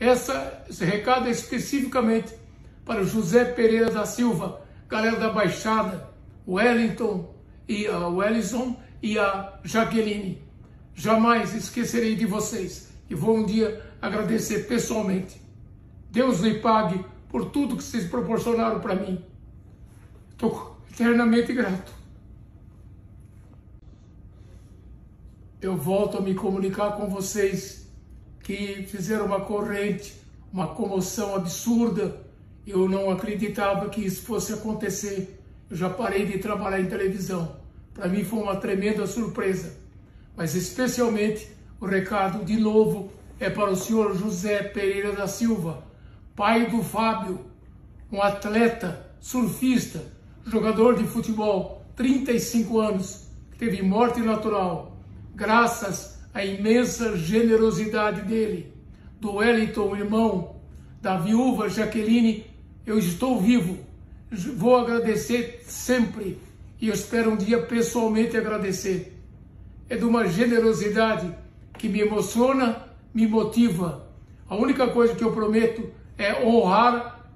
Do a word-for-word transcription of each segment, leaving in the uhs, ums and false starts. Essa, esse recado é especificamente para o José Pereira da Silva, galera da Baixada, o Wellington e a Wellison e a Jaqueline. Jamais esquecerei de vocês e vou um dia agradecer pessoalmente. Deus lhe pague por tudo que vocês proporcionaram para mim. Estou eternamente grato. Eu volto a me comunicar com vocês que fizeram uma corrente, uma comoção absurda. Eu não acreditava que isso fosse acontecer. Eu já parei de trabalhar em televisão. Para mim foi uma tremenda surpresa. Mas especialmente o recado de novo é para o senhor José Pereira da Silva, pai do Fábio, um atleta, surfista, jogador de futebol, trinta e cinco anos, que teve morte natural, graças a imensa generosidade dele, do Wellington, irmão, da viúva Jaqueline. Eu estou vivo, vou agradecer sempre e eu espero um dia pessoalmente agradecer. É de uma generosidade que me emociona, me motiva. A única coisa que eu prometo é honrar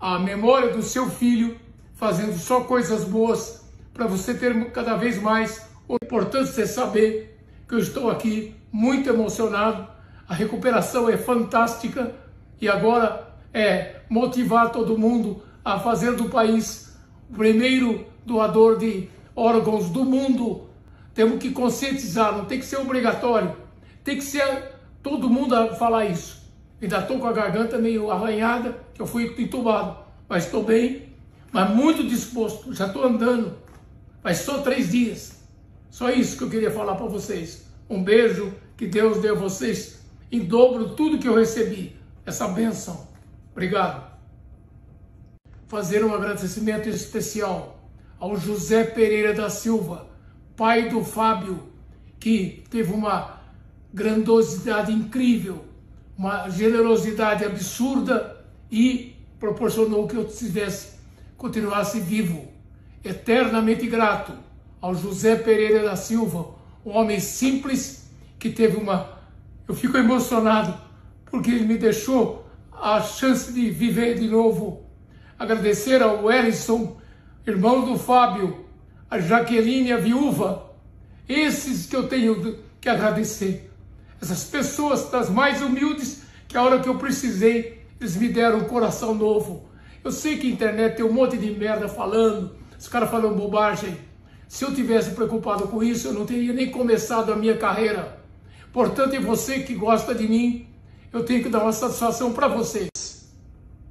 a memória do seu filho, fazendo só coisas boas, para você ter cada vez mais. O importante é saber que eu estou aqui muito emocionado, a recuperação é fantástica e agora é motivar todo mundo a fazer do país o primeiro doador de órgãos do mundo. Temos que conscientizar, não tem que ser obrigatório, tem que ser todo mundo a falar isso. Ainda estou com a garganta meio arranhada, que eu fui entubado, mas estou bem, mas muito disposto, já estou andando, mas só três dias. Só isso que eu queria falar para vocês. Um beijo, que Deus dê a vocês em dobro tudo que eu recebi, essa bênção. Obrigado. Fazer um agradecimento especial ao José Pereira da Silva, pai do Fábio, que teve uma grandiosidade incrível, uma generosidade absurda e proporcionou que eu tivesse, continuasse vivo. Eternamente grato ao José Pereira da Silva, um homem simples que teve uma... Eu fico emocionado porque ele me deixou a chance de viver de novo. Agradecer ao Erisson, irmão do Fábio, a Jaqueline, a viúva, esses que eu tenho que agradecer. Essas pessoas das mais humildes que a hora que eu precisei, eles me deram um coração novo. Eu sei que a internet tem um monte de merda falando, os caras falam bobagem. Se eu tivesse preocupado com isso, eu não teria nem começado a minha carreira. Portanto, é você que gosta de mim, eu tenho que dar uma satisfação para vocês.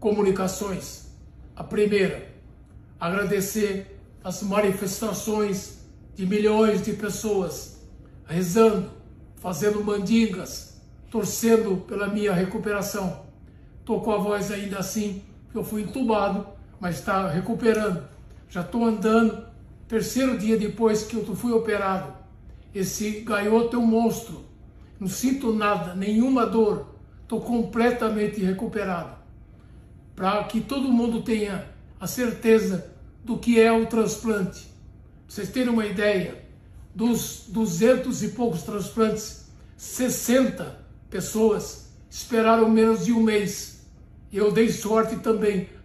Comunicações. A primeira, agradecer as manifestações de milhões de pessoas rezando, fazendo mandingas, torcendo pela minha recuperação. Estou com a voz ainda assim, eu fui entubado, mas está recuperando. Já estou andando. Terceiro dia depois que eu fui operado, esse gaioto é um monstro, não sinto nada, nenhuma dor, estou completamente recuperado. Para que todo mundo tenha a certeza do que é o transplante. Pra vocês terem uma ideia, dos duzentos e poucos transplantes, sessenta pessoas esperaram menos de um mês. E eu dei sorte também,